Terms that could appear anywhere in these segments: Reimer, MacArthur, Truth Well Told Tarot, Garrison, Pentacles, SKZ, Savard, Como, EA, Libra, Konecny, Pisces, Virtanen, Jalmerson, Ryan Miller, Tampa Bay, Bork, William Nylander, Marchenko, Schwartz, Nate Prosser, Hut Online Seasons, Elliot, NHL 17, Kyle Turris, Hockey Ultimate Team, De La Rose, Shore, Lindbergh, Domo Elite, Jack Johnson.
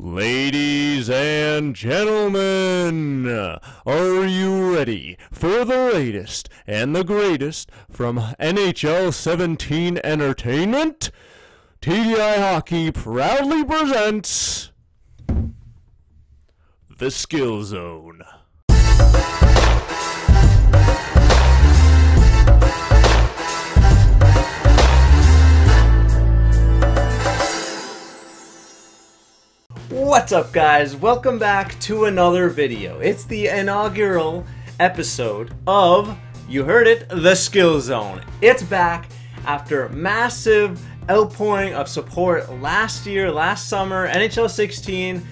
Ladies and gentlemen, are you ready for the latest and the greatest from NHL 17 Entertainment? TDI Hockey proudly presents The Skill Zone. What's up, guys? Welcome back to another video. It's the inaugural episode of, you heard it, The Skill Zone. It's back after massive outpouring of support last year, last summer, NHL 16.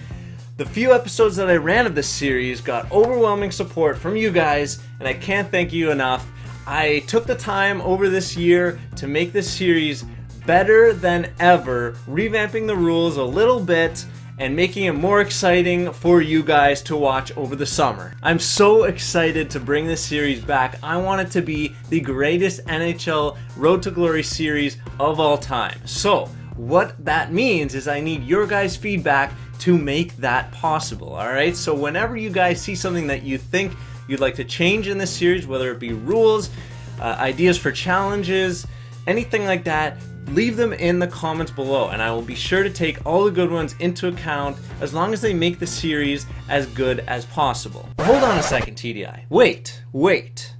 The few episodes that I ran of this series got overwhelming support from you guys, and I can't thank you enough. I took the time over this year to make this series better than ever, revamping the rules a little bit, and making it more exciting for you guys to watch over the summer. I'm so excited to bring this series back. I want it to be the greatest NHL Road to Glory series of all time. So what that means is I need your guys' feedback to make that possible, all right? So whenever you guys see something that you think you'd like to change in this series, whether it be rules, ideas for challenges, anything like that, leave them in the comments below, and I will be sure to take all the good ones into account as long as they make the series as good as possible. Hold on a second, TDI. Wait.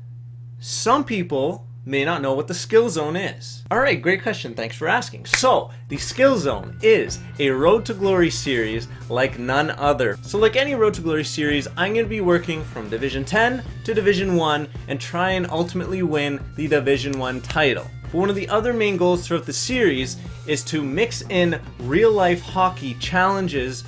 Some people may not know what the Skill Zone is. All right, great question, thanks for asking. So, the Skill Zone is a Road to Glory series like none other. So like any Road to Glory series, I'm gonna be working from Division 10 to Division 1 and try and ultimately win the Division 1 title. But one of the other main goals throughout the series is to mix in real life hockey challenges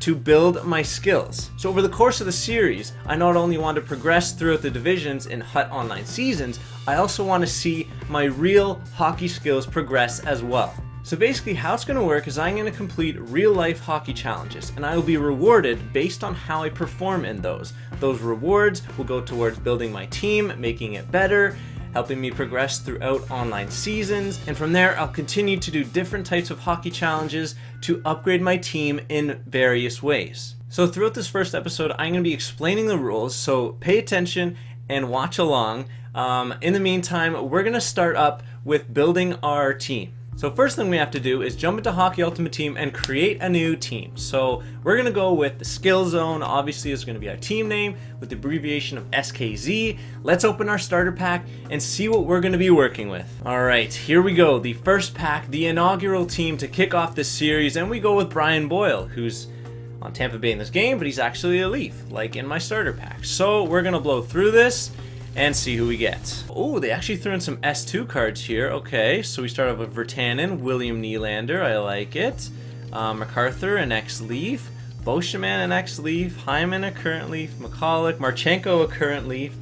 to build my skills. So over the course of the series, I not only want to progress throughout the divisions in Hut Online Seasons, I also want to see my real hockey skills progress as well. So basically how it's going to work is I'm going to complete real life hockey challenges, and I will be rewarded based on how I perform in those. Those rewards will go towards building my team, making it better, helping me progress throughout online seasons. And from there, I'll continue to do different types of hockey challenges to upgrade my team in various ways. So throughout this first episode, I'm gonna be explaining the rules, so pay attention and watch along. In the meantime, we're gonna start up with building our team. So first thing we have to do is jump into Hockey Ultimate Team and create a new team. So we're gonna go with the Skill Zone. Obviously it's gonna be our team name with the abbreviation of SKZ. Let's open our starter pack and see what we're gonna be working with. All right, here we go. The first pack, the inaugural team to kick off this series, and we go with Brian Boyle, who's on Tampa Bay in this game, but he's actually a Leaf, like in my starter pack. So we're gonna blow through this and see who we get. Oh, they actually threw in some S2 cards here. Okay, so we start off with Virtanen, William Nylander, I like it. MacArthur, an ex-Leaf. Beauchemin, an ex-Leaf. Hyman, a current Leaf. McCulloch, Marchenko, a current Leaf.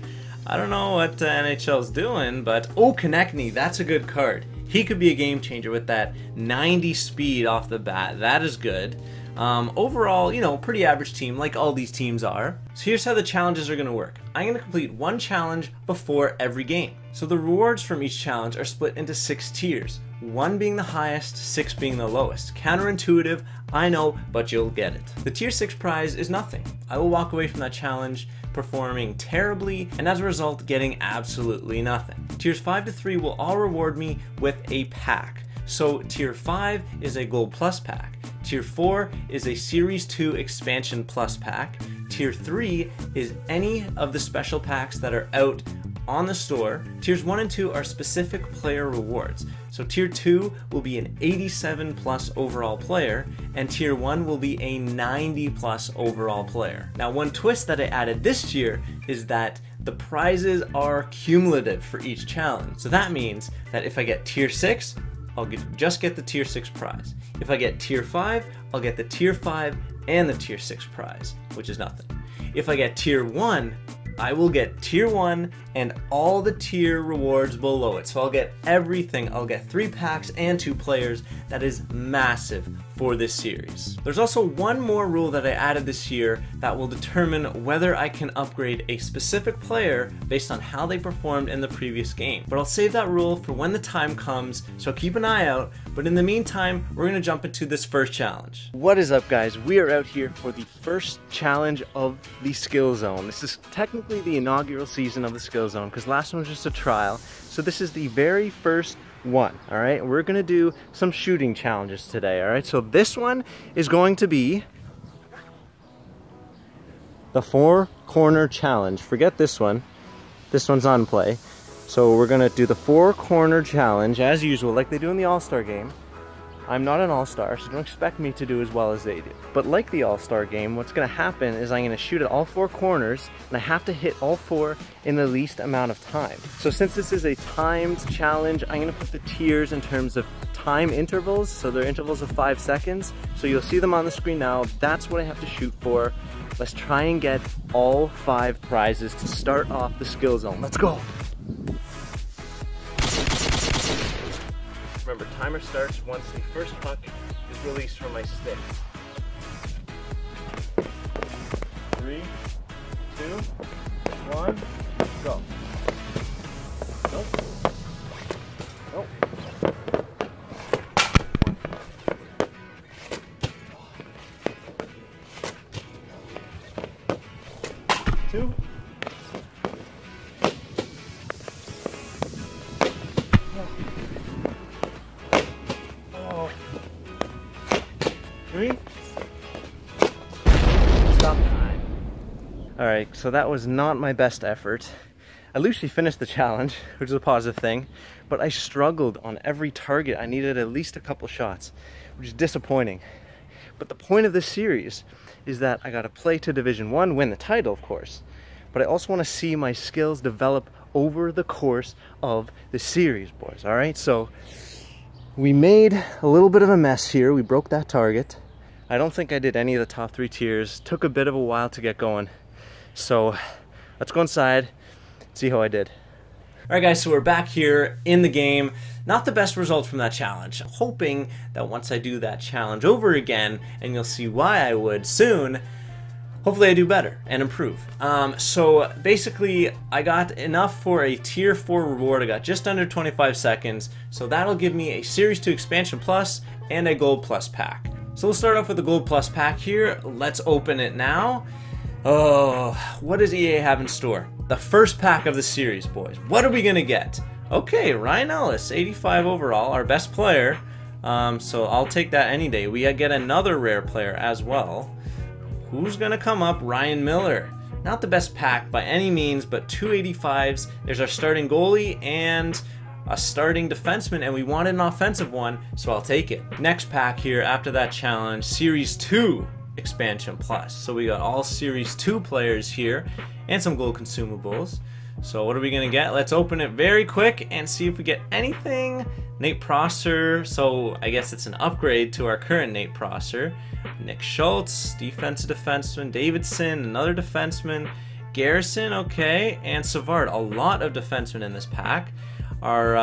I don't know what the NHL's doing, but oh, Konecny, that's a good card. He could be a game changer with that 90 speed off the bat. That is good. Overall, you know, pretty average team, like all these teams are. So here's how the challenges are going to work. I'm going to complete one challenge before every game. So the rewards from each challenge are split into 6 tiers, 1 being the highest, 6 being the lowest. Counterintuitive, I know, but you'll get it. The tier 6 prize is nothing. I will walk away from that challenge performing terribly, and as a result, getting absolutely nothing. Tiers 5 to 3 will all reward me with a pack. So tier 5 is a gold plus pack. Tier 4 is a Series 2 Expansion Plus pack. Tier 3 is any of the special packs that are out on the store. Tiers 1 and 2 are specific player rewards. So Tier 2 will be an 87 plus overall player, and Tier 1 will be a 90 plus overall player. Now one twist that I added this year is that the prizes are cumulative for each challenge. So that means that if I get Tier 6, I'll just get the tier 6 prize. If I get tier 5, I'll get the tier 5 and the tier 6 prize, which is nothing. If I get tier 1, I will get tier 1 and all the tier rewards below it. So I'll get everything. I'll get 3 packs and 2 players. That is massive for this series. There's also one more rule that I added this year that will determine whether I can upgrade a specific player based on how they performed in the previous game. But I'll save that rule for when the time comes, so keep an eye out. But in the meantime, we're gonna jump into this first challenge. What is up, guys? We are out here for the first challenge of the Skill Zone. This is technically the inaugural season of the Skill Zone because last one was just a trial. So this is the very first one, all right? We're gonna do some shooting challenges today, all right? So this one is going to be the 4-corner challenge. Forget this one. This one's on play. So we're gonna do the 4-corner challenge as usual, like they do in the All-Star game. I'm not an All-Star, so don't expect me to do as well as they do. But like the All-Star game, what's gonna happen is I'm gonna shoot at all 4 corners, and I have to hit all 4 in the least amount of time. So since this is a timed challenge, I'm gonna put the tiers in terms of time intervals, so they're intervals of 5 seconds. So you'll see them on the screen now. That's what I have to shoot for. Let's try and get all 5 prizes to start off the Skill Zone. Let's go. Remember, timer starts once the first puck is released from my stick. 3, 2, 1, go. Nope. Nope. 2. Alright, so that was not my best effort. I loosely finished the challenge, which is a positive thing, but I struggled on every target. I needed at least a couple shots, which is disappointing. But the point of this series is that I gotta play to Division 1, win the title of course, but I also wanna see my skills develop over the course of the series, boys, alright? So, we made a little bit of a mess here. We broke that target. I don't think I did any of the top 3 tiers. Took a bit of a while to get going. So let's go inside and see how I did. All right, guys, so we're back here in the game. Not the best result from that challenge. I'm hoping that once I do that challenge over again, and you'll see why I would soon, hopefully I do better and improve. So basically, I got enough for a tier 4 reward. I got just under 25 seconds. So that'll give me a Series 2 Expansion Plus and a Gold Plus pack. So we'll start off with the Gold Plus pack here. Let's open it now. Oh, what does EA have in store? The first pack of the series, boys. What are we gonna get? Okay, Ryan Ellis, 85 overall, our best player. So I'll take that any day. We get another rare player as well. Who's gonna come up? Ryan Miller. Not the best pack by any means, but 2 85s. There's our starting goalie and a starting defenseman, and we wanted an offensive one, so I'll take it. Next pack here after that challenge, Series 2. Expansion Plus. So we got all Series 2 players here and some gold consumables. So what are we gonna get? Let's open it very quick and see if we get anything. Nate Prosser, so I guess it's an upgrade to our current Nate Prosser. Nick Schultz, defensive defenseman. Davidson, another defenseman. Garrison, okay, and Savard. A lot of defensemen in this pack. Our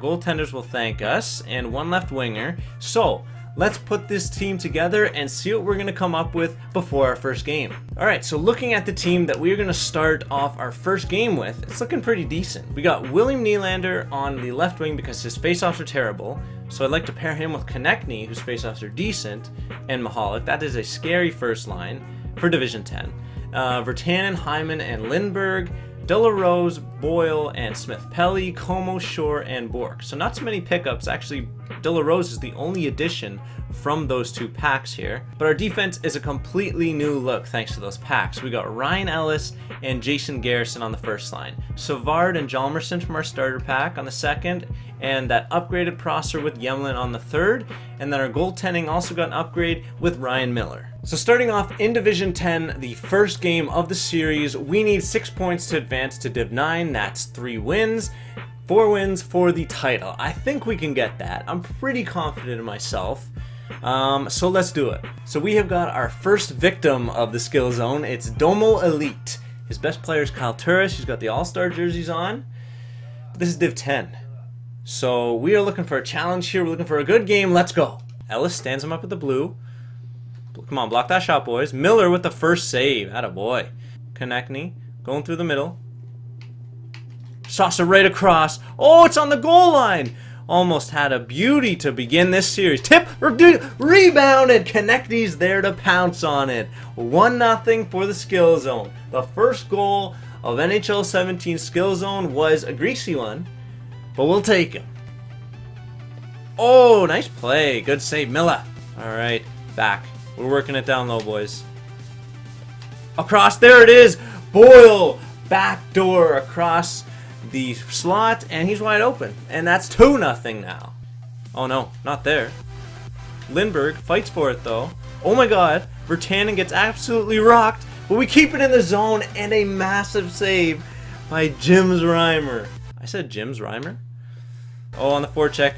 goaltenders will thank us, and one left winger. So let's put this team together and see what we're gonna come up with before our first game. All right, so looking at the team that we're gonna start off our first game with, it's looking pretty decent. We got William Nylander on the left wing because his faceoffs are terrible. So I'd like to pair him with Konecny, whose faceoffs are decent, and Mihalik. That is a scary first line for Division 10. Virtanen, Hyman, and Lindbergh. De La Rose, Boyle, and Smith-Pelly, Como, Shore, and Bork. So not so many pickups. Actually, De La Rose is the only addition from those 2 packs here. But our defense is a completely new look thanks to those packs. We got Ryan Ellis and Jason Garrison on the first line. Savard and Jalmerson from our starter pack on the second. And that upgraded Prosser with Yemlin on the third. And then our goaltending also got an upgrade with Ryan Miller. So starting off in Division 10, the first game of the series, we need 6 points to advance to Div 9. That's 3 wins. 4 wins for the title. I think we can get that. I'm pretty confident in myself. So let's do it. So we have got our first victim of the Skill Zone. It's Domo Elite. His best player is Kyle Turris. He's got the All-Star jerseys on. This is Div 10. So we are looking for a challenge here. We're looking for a good game. Let's go. Ellis stands him up with the blue. Come on, block that shot, boys. Miller with the first save. Attaboy. Konecny going through the middle. Saucer right across. Oh, it's on the goal line. Almost had a beauty to begin this series. Tip, rebounded. Konecny's there to pounce on it. 1-0 for the Skill Zone. The first goal of NHL 17 Skill Zone was a greasy one, but we'll take him. Oh, nice play. Good save, Miller. All right, back. We're working it down low, boys. Across, there it is. Boyle, backdoor across the slot, and he's wide open, and that's 2-0 now. Oh no, not there. Lindbergh fights for it though. Oh my god, Virtanen gets absolutely rocked, but we keep it in the zone, and a massive save by Jim's Reimer. I said Jim's Reimer? Oh, on the forecheck.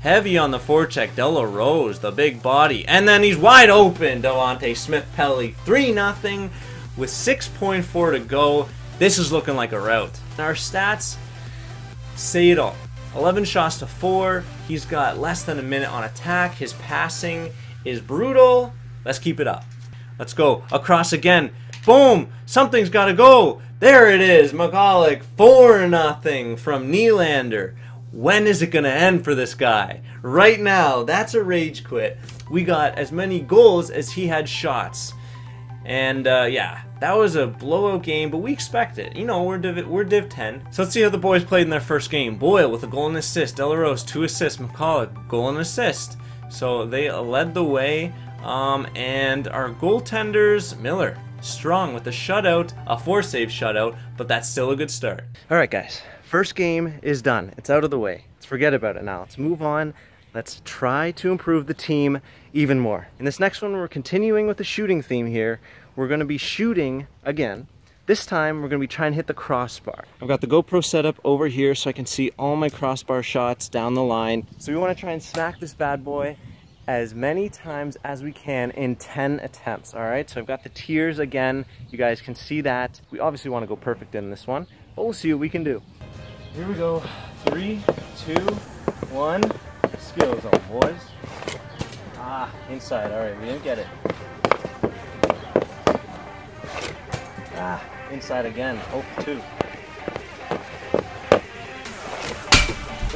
Heavy on the forecheck, De La Rose, the big body, and then he's wide open, Devontae Smith-Pelly. 3-0 with 6.4 to go. This is looking like a rout. Our stats say it all. 11 shots to 4. He's got less than a minute on attack. His passing is brutal. Let's keep it up. Let's go. Across again. Boom. Something's got to go. There it is. McCulloch. 4-0 from Nylander. When is it going to end for this guy? Right now. That's a rage quit. We got as many goals as he had shots. And yeah, that was a blowout game, but we expect it. You know, we're Div 10. So let's see how the boys played in their first game. Boyle with a goal and assist. De La Rose, 2 assists. McCulloch, goal and assist. So they led the way. And our goaltenders, Miller, strong with a shutout, a 4-save shutout, but that's still a good start. All right, guys. First game is done. It's out of the way. Let's forget about it now. Let's move on. Let's try to improve the team even more. In this next one, we're continuing with the shooting theme here. We're going to be shooting again. This time, we're going to be trying to hit the crossbar. I've got the GoPro set up over here so I can see all my crossbar shots down the line. So we want to try and smack this bad boy as many times as we can in 10 attempts, all right? So I've got the tiers again. You guys can see that. We obviously want to go perfect in this one, but we'll see what we can do. Here we go. 3, 2, 1. Skill Zone, boys. Ah, inside. All right, we didn't get it. Ah, inside again. Oh, 2.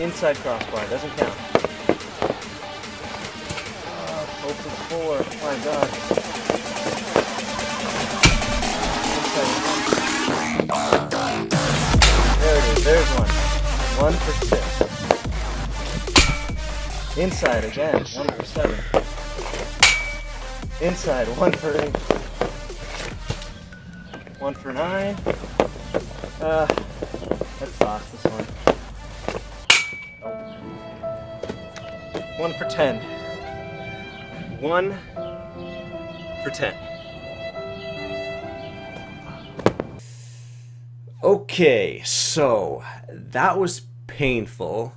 Inside crossbar. Doesn't count. Ah, oh, 4. Oh, my God. Inside. There it is. There's one. 1 for 6. Inside again, 1 for 7. Inside, 1 for 8. 1 for 9. Let's lock this one. 1 for 10. 1 for 10. Okay, so that was painful.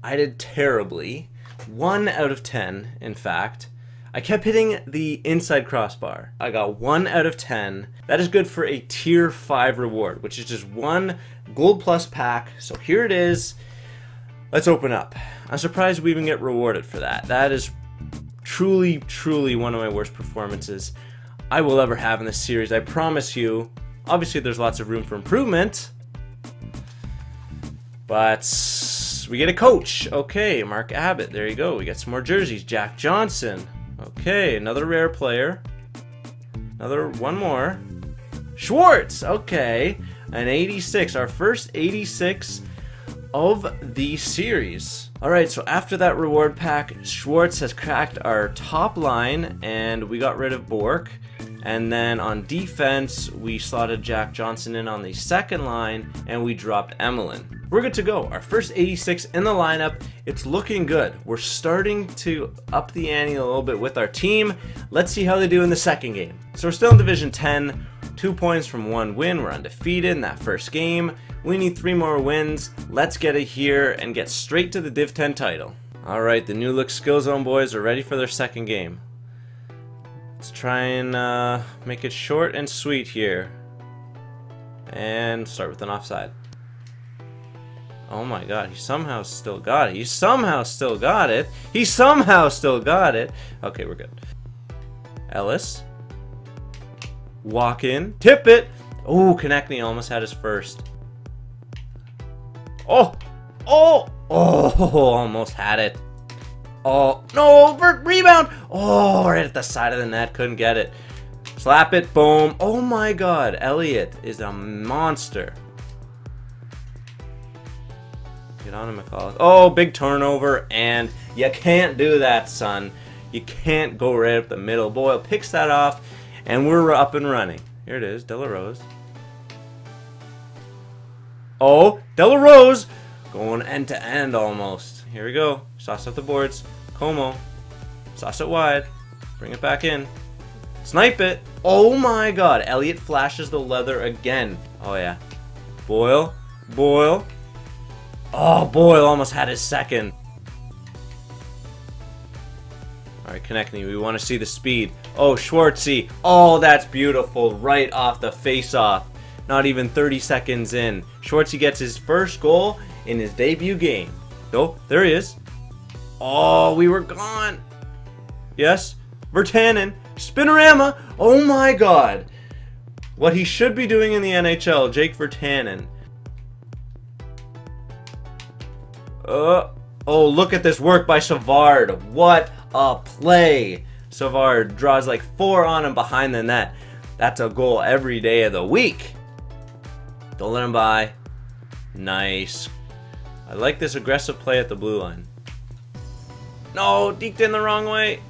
I did terribly. 1 out of 10, in fact. I kept hitting the inside crossbar. I got 1 out of 10. That is good for a tier 5 reward, which is just 1 gold plus pack. So here it is. Let's open up. I'm surprised we even get rewarded for that. That is truly, truly one of my worst performances I will ever have in this series, I promise you. Obviously, there's lots of room for improvement, but we get a coach. Okay, Mark Abbott. There you go. We got some more jerseys. Jack Johnson. Okay, another rare player. Another one more. Schwartz. Okay, an 86. Our first 86 of the series. All right, so after that reward pack, Schwartz has cracked our top line, and we got rid of Bork. And then on defense, we slotted Jack Johnson in on the second line, and we dropped Yemlin. We're good to go. Our first 86 in the lineup. It's looking good. We're starting to up the ante a little bit with our team. Let's see how they do in the second game. So we're still in Division 10, 2 points from 1 win. We're undefeated in that first game. We need 3 more wins. Let's get it here and get straight to the Div 10 title. All right, the new look Skill Zone boys are ready for their second game. Let's try and make it short and sweet here. and start with an offside. Oh my god, he somehow still got it. He somehow still got it. He somehow still got it. Okay, we're good. Ellis. Walk in. Tip it. Oh, Konecny almost had his first. Oh. Oh. Oh, almost had it. Oh, no. Rebound. Oh, right at the side of the net. Couldn't get it. Slap it. Boom. Oh my god. Elliot is a monster. Get on to McCulloch. Oh, big turnover, and you can't do that, son. You can't go right up the middle. Boyle picks that off, and we're up and running. Here it is, De La Rose. Oh, De La Rose going end to end almost. Here we go. Sauce up the boards. Como. Sauce it wide. Bring it back in. Snipe it. Oh my god. Elliot flashes the leather again. Oh yeah. Boyle. Boyle. Oh, Boyle almost had his second. Alright, Konecny, we want to see the speed. Oh, Schwartzy. Oh, that's beautiful. Right off the face-off. Not even 30 seconds in. Schwartzy gets his first goal in his debut game. Oh, there he is. Oh, we were gone. Yes. Virtanen. Spinorama. Oh my god. What he should be doing in the NHL, Jake Virtanen. Oh, look at this work by Savard. What a play. Savard draws like four on him behind the net. That's a goal every day of the week. Don't let him by. Nice. I like this aggressive play at the blue line. No, deked in the wrong way.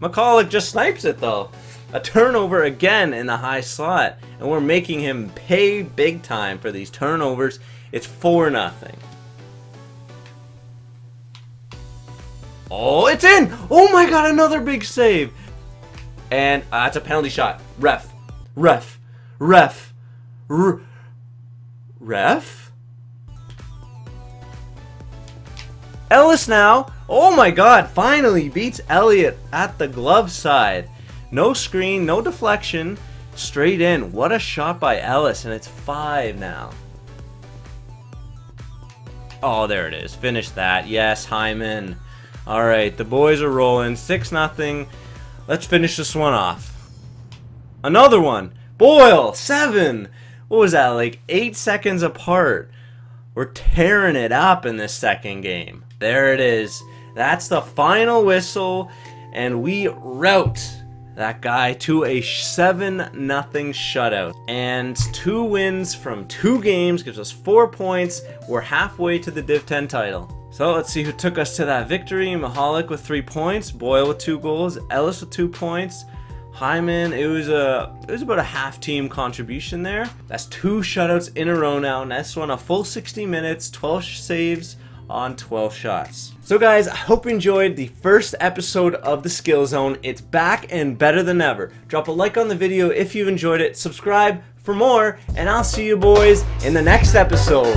McCulloch just snipes it though. A turnover again in the high slot. And we're making him pay big time for these turnovers. It's 4-0. Oh, it's in! Oh my god, another big save! And it's a penalty shot. Ref. Ref. Ref. Ref? Ellis now. Oh my god, finally beats Elliot at the glove side. No screen, no deflection. Straight in. What a shot by Ellis, and it's 5 now. Oh, there it is. Finish that. Yes, Hyman. Alright, the boys are rolling. 6-0. Let's finish this one off. Another one. Boyle, 7. What was that, like 8 seconds apart? We're tearing it up in this second game. There it is. That's the final whistle. And we rout that guy to a 7-0 shutout. And 2 wins from 2 games gives us 4 points. We're halfway to the Div 10 title. So let's see who took us to that victory. Mihalik with 3 points, Boyle with 2 goals, Ellis with 2 points, Hyman. It was about a half team contribution there. That's 2 shutouts in a row now. Next one, a full 60 minutes, 12 saves on 12 shots. So guys, I hope you enjoyed the first episode of The Skill Zone. It's back and better than ever. Drop a like on the video if you enjoyed it. Subscribe for more, and I'll see you boys in the next episode.